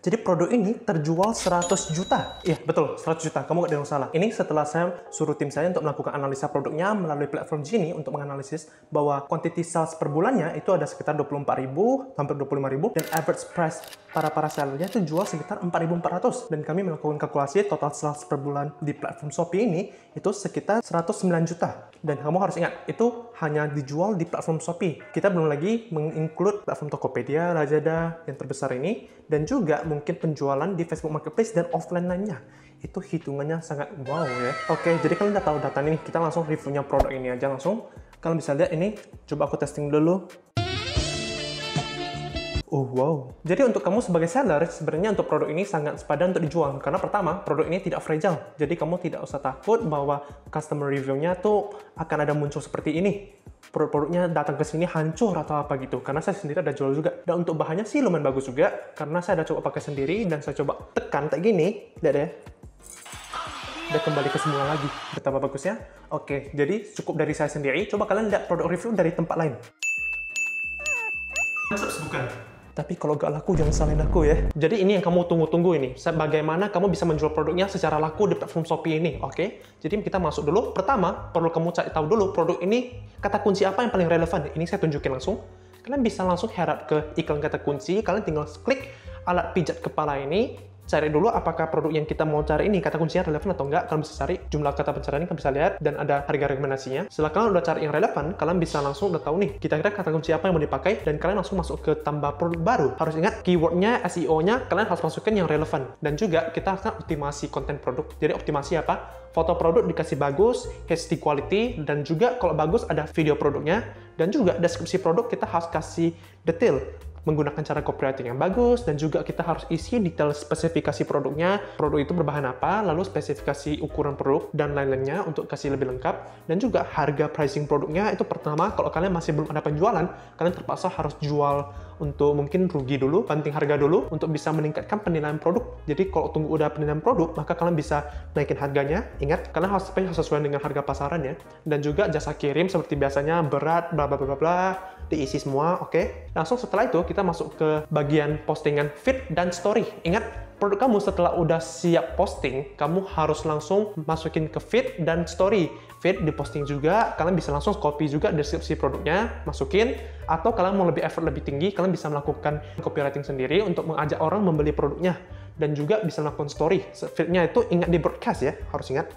Jadi produk ini terjual 100 juta. Iya, betul, 100 juta. Kamu nggak ada yang salah. Ini setelah saya suruh tim saya untuk melakukan analisa produknya melalui platform Gini untuk menganalisis bahwa quantity sales per bulannya itu ada sekitar 24.000 sampai 25.000 dan average price para sellernya itu jual sekitar 4.400. Dan kami melakukan kalkulasi total sales per bulan di platform Shopee ini itu sekitar 109 juta. Dan kamu harus ingat, itu hanya dijual di platform Shopee. Kita belum lagi meng-include platform Tokopedia, Lazada yang terbesar ini, dan juga mungkin penjualan di Facebook marketplace dan offline lainnya. Itu hitungannya sangat wow ya. Oke, jadi kalian udah tahu data ini, kita langsung reviewnya produk ini aja langsung. Kalian bisa lihat ini, coba aku testing dulu. Oh wow. Jadi untuk kamu sebagai seller, sebenarnya untuk produk ini sangat sepadan untuk dijual. Karena pertama, produk ini tidak fragile. Jadi kamu tidak usah takut bahwa customer review-nya tuh akan ada muncul seperti ini. Produk-produknya datang ke sini hancur atau apa gitu. Karena saya sendiri ada jual juga. Dan untuk bahannya sih lumayan bagus juga. Karena saya ada coba pakai sendiri dan saya coba tekan kayak gini. Lihat ya. Udah kembali ke semula lagi. Betapa bagusnya. Oke, jadi cukup dari saya sendiri. Coba kalian lihat produk review dari tempat lain. Bukan. Tapi kalau gak laku, jangan salin aku ya. Jadi ini yang kamu tunggu-tunggu ini. Bagaimana kamu bisa menjual produknya secara laku di platform Shopee ini, oke? Jadi kita masuk dulu. Pertama, perlu kamu cari tahu dulu produk ini kata kunci apa yang paling relevan. Ini saya tunjukin langsung. Kalian bisa langsung herat ke iklan kata kunci. Kalian tinggal klik alat pijat kepala ini. Cari dulu apakah produk yang kita mau cari ini kata kuncinya relevan atau enggak. Kalian bisa cari jumlah kata pencarian, kalian bisa lihat, dan ada harga rekomendasinya. Setelah kalian udah cari yang relevan, kalian bisa langsung udah tahu nih kira-kira kata kunci apa yang mau dipakai, dan kalian langsung masuk ke tambah produk baru. Harus ingat keywordnya, SEO-nya kalian harus masukkan yang relevan, dan juga kita akan optimasi konten produk. Jadi optimasi apa? Foto produk dikasih bagus, HD quality, dan juga kalau bagus ada video produknya, dan juga deskripsi produk kita harus kasih detail menggunakan cara copywriting yang bagus, dan juga kita harus isi detail spesifikasi produknya, produk itu berbahan apa, lalu spesifikasi ukuran produk, dan lain-lainnya untuk kasih lebih lengkap, dan juga harga pricing produknya. Itu pertama, kalau kalian masih belum ada penjualan, kalian terpaksa harus jual untuk mungkin rugi dulu, banting harga dulu, untuk bisa meningkatkan penilaian produk. Jadi kalau tunggu udah penilaian produk, maka kalian bisa naikin harganya. Ingat, kalian harus sesuai dengan harga pasaran ya, dan juga jasa kirim seperti biasanya, berat, bla bla bla bla, diisi semua, oke? Langsung setelah itu, kita masuk ke bagian postingan feed dan story. Ingat, produk kamu setelah udah siap posting, kamu harus langsung masukin ke feed dan story. Feed diposting juga, kalian bisa langsung copy juga deskripsi produknya, masukin. Atau kalian mau lebih effort lebih tinggi, kalian bisa melakukan copywriting sendiri untuk mengajak orang membeli produknya. Dan juga bisa melakukan story. Feednya itu ingat di broadcast ya, harus ingat.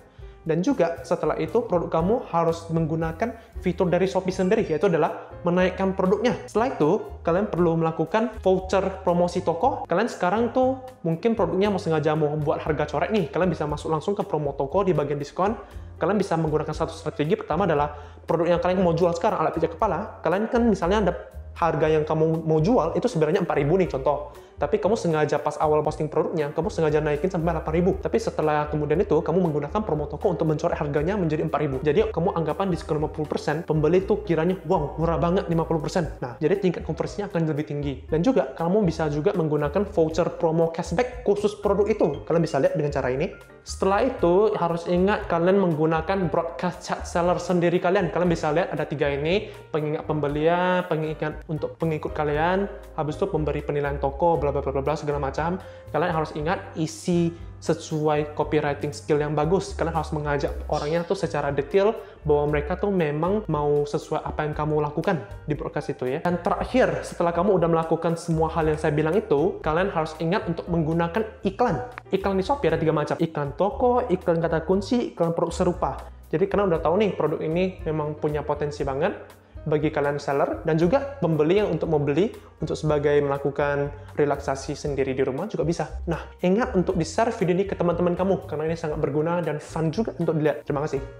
Dan juga setelah itu produk kamu harus menggunakan fitur dari Shopee sendiri, yaitu adalah menaikkan produknya. Setelah itu kalian perlu melakukan voucher promosi toko. Kalian sekarang tuh mungkin produknya mau sengaja mau buat harga coret nih, kalian bisa masuk langsung ke promo toko di bagian diskon. Kalian bisa menggunakan satu strategi. Pertama adalah produk yang kalian mau jual sekarang, alat pijat kepala, kalian kan misalnya ada harga yang kamu mau jual itu sebenarnya 4.000 nih contoh, tapi kamu sengaja pas awal posting produknya, kamu sengaja naikin sampai 8.000, tapi setelah kemudian itu kamu menggunakan promo toko untuk mencoret harganya menjadi 4.000. jadi kamu anggapan diskon 50%, pembeli tuh kiranya wow murah banget 50%. Nah, jadi tingkat konversinya akan lebih tinggi. Dan juga kamu bisa juga menggunakan voucher promo cashback khusus produk itu. Kalian bisa lihat dengan cara ini. Setelah itu harus ingat kalian menggunakan broadcast chat seller sendiri kalian. Kalian bisa lihat ada 3 ini, pengingat pembelian, pengingat untuk pengikut kalian, habis itu pemberi penilaian toko, bla bla bla bla segala macam. Kalian harus ingat isi sesuai copywriting skill yang bagus. Kalian harus mengajak orangnya tuh secara detail bahwa mereka tuh memang mau sesuai apa yang kamu lakukan di broadcast itu ya. Dan terakhir, setelah kamu udah melakukan semua hal yang saya bilang itu, kalian harus ingat untuk menggunakan iklan. Iklan di Shopee ada 3 macam, iklan toko, iklan kata kunci, iklan produk serupa. Jadi kalian udah tahu nih produk ini memang punya potensi banget bagi kalian seller, dan juga pembeli yang untuk membeli untuk sebagai melakukan relaksasi sendiri di rumah juga bisa. Nah, ingat untuk di-share video ini ke teman-teman kamu, karena ini sangat berguna dan fun juga untuk dilihat. Terima kasih.